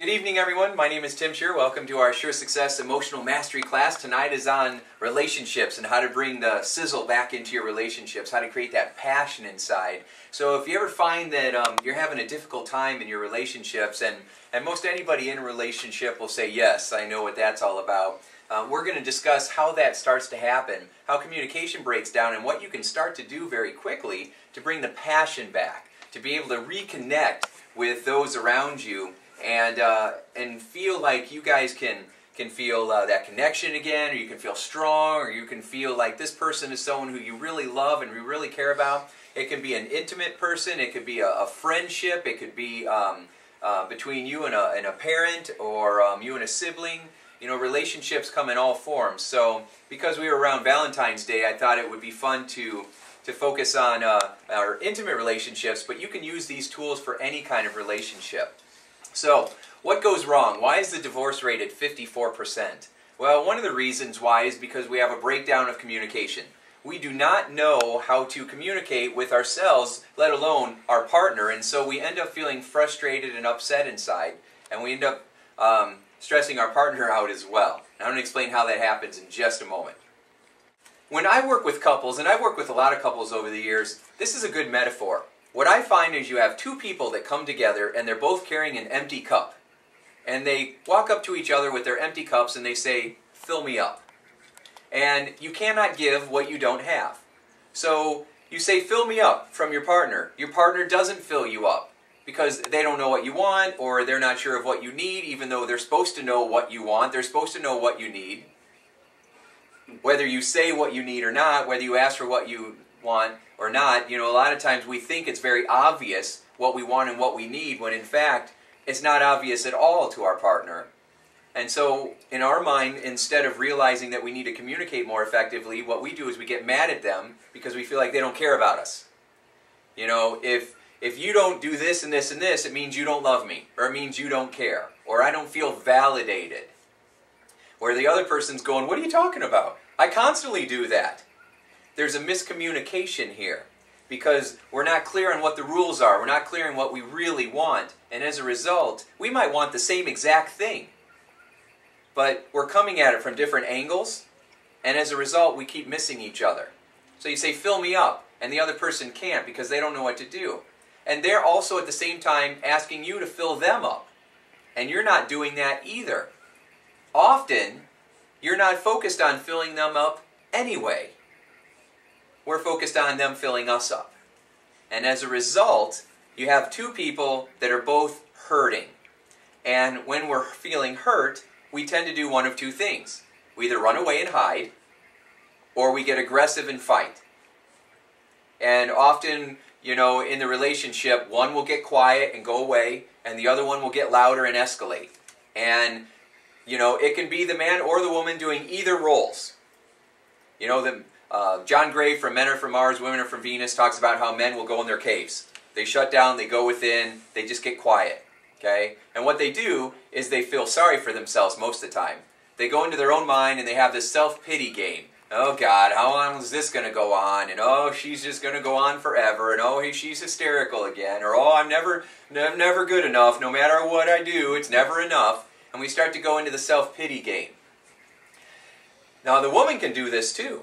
Good evening, everyone. My name is Tim Shurr. Welcome to our Sure Success Emotional Mastery Class. Tonight is on relationships and how to bring the sizzle back into your relationships, how to create that passion inside. So if you ever find that you're having a difficult time in your relationships, and most anybody in a relationship will say, yes, I know what that's all about. We're going to discuss how that starts to happen, how communication breaks down, and what you can start to do very quickly to bring the passion back, to be able to reconnect with those around you and feel like you guys can feel that connection again, or you can feel strong, or you can feel like this person is someone who you really love and you really care about. It can be an intimate person, it could be a friendship, it could be between you and a parent, or you and a sibling. You know, relationships come in all forms. So because we were around Valentine's Day, I thought it would be fun to focus on our intimate relationships, but you can use these tools for any kind of relationship. So, what goes wrong? Why is the divorce rate at 54%? Well, one of the reasons why is because we have a breakdown of communication. We do not know how to communicate with ourselves, let alone our partner, and so we end up feeling frustrated and upset inside, and we end up stressing our partner out as well. And I'm going to explain how that happens in just a moment. When I work with couples, and I've worked with a lot of couples over the years, this is a good metaphor. What I find is you have two people that come together and they're both carrying an empty cup. And they walk up to each other with their empty cups and they say, fill me up. And you cannot give what you don't have. So you say, fill me up from your partner. Your partner doesn't fill you up because they don't know what you want, or they're not sure of what you need, even though they're supposed to know what you want, they're supposed to know what you need. Whether you say what you need or not, whether you ask for what you want or not, you know, a lot of times we think it's very obvious what we want and what we need, when in fact it's not obvious at all to our partner. And so in our mind, instead of realizing that we need to communicate more effectively, what we do is we get mad at them because we feel like they don't care about us. You know, if you don't do this and this and this, it means you don't love me, or it means you don't care, or I don't feel validated. Or the other person's going, what are you talking about? I constantly do that. There's a miscommunication here because we're not clear on what the rules are. We're not clear on what we really want. And as a result, we might want the same exact thing, but we're coming at it from different angles. And as a result, we keep missing each other. So you say, fill me up. And the other person can't because they don't know what to do. And they're also at the same time asking you to fill them up. And you're not doing that either. Often, you're not focused on filling them up anyway. We're focused on them filling us up. And as a result, you have two people that are both hurting. And when we're feeling hurt, we tend to do one of two things. We either run away and hide, or we get aggressive and fight. And often, you know, in the relationship, one will get quiet and go away, and the other one will get louder and escalate. And, you know, it can be the man or the woman doing either roles. You know, John Gray from Men Are From Mars, Women Are From Venus talks about how men will go in their caves. They shut down, they go within, they just get quiet. Okay? And what they do is they feel sorry for themselves most of the time. They go into their own mind and they have this self-pity game. Oh God, how long is this going to go on? And oh, she's just going to go on forever. And oh, she's hysterical again. Or oh, I'm never good enough. No matter what I do, it's never enough. And we start to go into the self-pity game. Now the woman can do this too.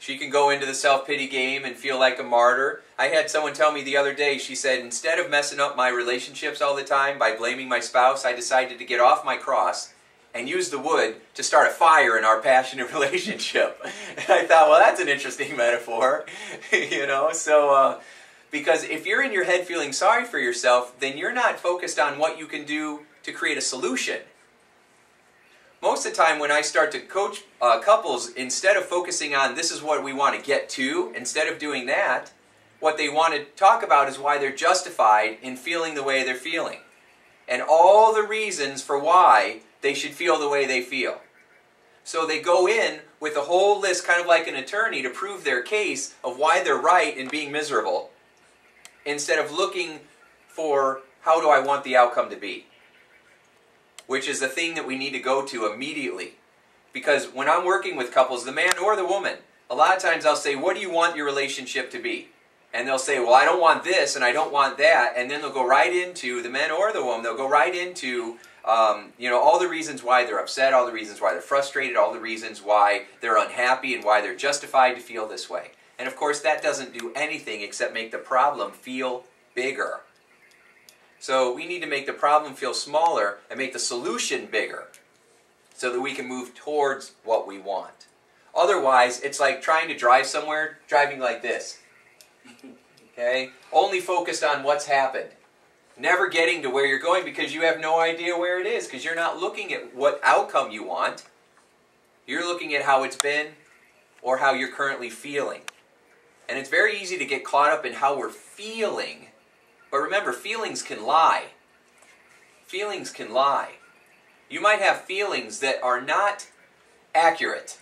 She can go into the self-pity game and feel like a martyr. I had someone tell me the other day, she said, instead of messing up my relationships all the time by blaming my spouse, I decided to get off my cross and use the wood to start a fire in our passionate relationship. And I thought, well, that's an interesting metaphor. You know, so because if you're in your head feeling sorry for yourself, then you're not focused on what you can do to create a solution. Most of the time when I start to coach couples, instead of focusing on this is what we want to get to, instead of doing that, what they want to talk about is why they're justified in feeling the way they're feeling. And all the reasons for why they should feel the way they feel. So they go in with a whole list, kind of like an attorney, to prove their case of why they're right in being miserable, instead of looking for how do I want the outcome to be, which is the thing that we need to go to immediately. Because when I'm working with couples, the man or the woman, a lot of times I'll say, what do you want your relationship to be? And they'll say, well, I don't want this and I don't want that. And then they'll go right into, the man or the woman, they'll go right into, You know, all the reasons why they're upset, all the reasons why they're frustrated, all the reasons why they're unhappy and why they're justified to feel this way. And of course, that doesn't do anything except make the problem feel bigger. So we need to make the problem feel smaller and make the solution bigger so that we can move towards what we want. Otherwise, it's like trying to drive somewhere, driving like this. Okay? Only focused on what's happened. Never getting to where you're going because you have no idea where it is, because you're not looking at what outcome you want. You're looking at how it's been or how you're currently feeling. And it's very easy to get caught up in how we're feeling. But remember, feelings can lie. Feelings can lie. You might have feelings that are not accurate.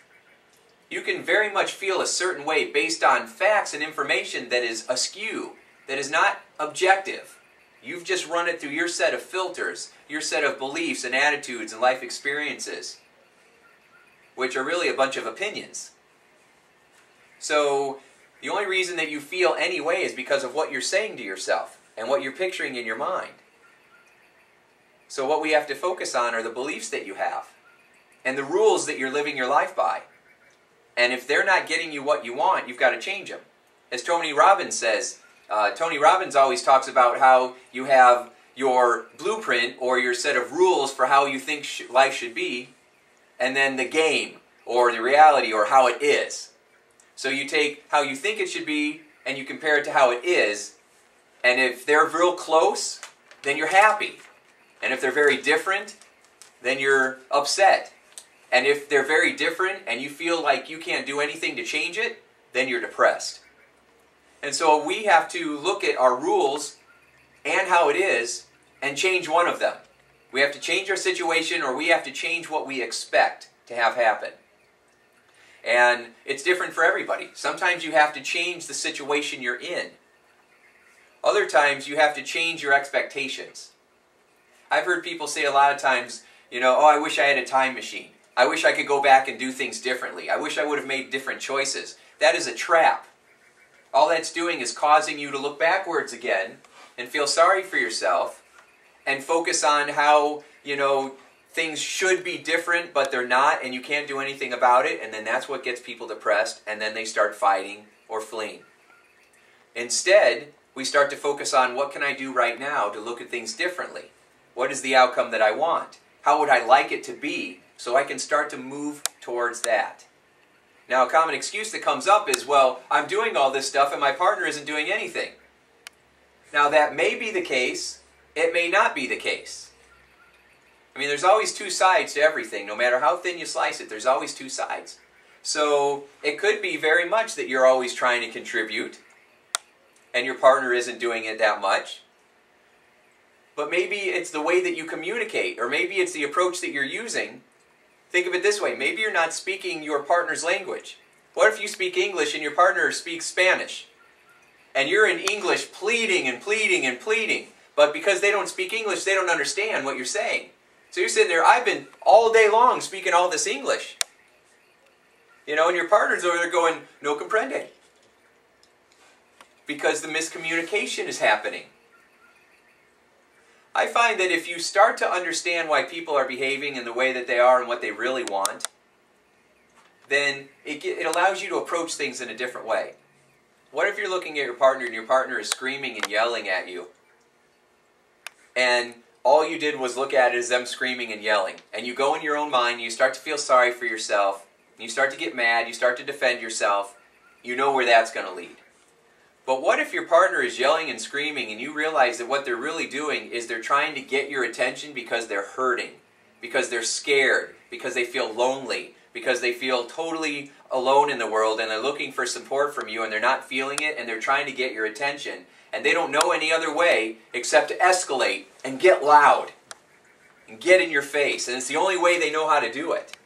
You can very much feel a certain way based on facts and information that is askew, that is not objective. You've just run it through your set of filters, your set of beliefs and attitudes and life experiences, which are really a bunch of opinions. So the only reason that you feel any way is because of what you're saying to yourself and what you're picturing in your mind. So what we have to focus on are the beliefs that you have and the rules that you're living your life by. And if they're not getting you what you want, you've got to change them. As Tony Robbins says, Tony Robbins always talks about how you have your blueprint or your set of rules for how you think life should be, and then the game or the reality or how it is. So you take how you think it should be and you compare it to how it is, and if they're real close, then you're happy. And if they're very different, then you're upset. And if they're very different and you feel like you can't do anything to change it, then you're depressed. And so we have to look at our rules and how it is and change one of them. We have to change our situation, or we have to change what we expect to have happen. And it's different for everybody. Sometimes you have to change the situation you're in. Other times you have to change your expectations. I've heard people say a lot of times, you know, oh, I wish I had a time machine. I wish I could go back and do things differently. I wish I would have made different choices. That is a trap. All that's doing is causing you to look backwards again and feel sorry for yourself and focus on how, you know, things should be different, but they're not, and you can't do anything about it, and then that's what gets people depressed, and then they start fighting or fleeing. Instead, we start to focus on what can I do right now to look at things differently? What is the outcome that I want? How would I like it to be? So I can start to move towards that. Now, a common excuse that comes up is, well, I'm doing all this stuff and my partner isn't doing anything. Now, that may be the case. It may not be the case. I mean, there's always two sides to everything. No matter how thin you slice it, there's always two sides. So it could be very much that you're always trying to contribute and your partner isn't doing it that much. But maybe it's the way that you communicate, or maybe it's the approach that you're using. Think of it this way, maybe you're not speaking your partner's language. What if you speak English and your partner speaks Spanish? And you're in English pleading and pleading and pleading, but because they don't speak English, they don't understand what you're saying. So you're sitting there, I've been all day long speaking all this English. You know, and your partner's over there going, no comprende. Because the miscommunication is happening. I find that if you start to understand why people are behaving in the way that they are and what they really want, then it allows you to approach things in a different way. What if you're looking at your partner and your partner is screaming and yelling at you, and all you did was look at it as them screaming and yelling, and you go in your own mind and you start to feel sorry for yourself, and you start to get mad, you start to defend yourself, you know where that's going to lead. But what if your partner is yelling and screaming and you realize that what they're really doing is they're trying to get your attention because they're hurting, because they're scared, because they feel lonely, because they feel totally alone in the world and they're looking for support from you and they're not feeling it and they're trying to get your attention and they don't know any other way except to escalate and get loud and get in your face, and it's the only way they know how to do it.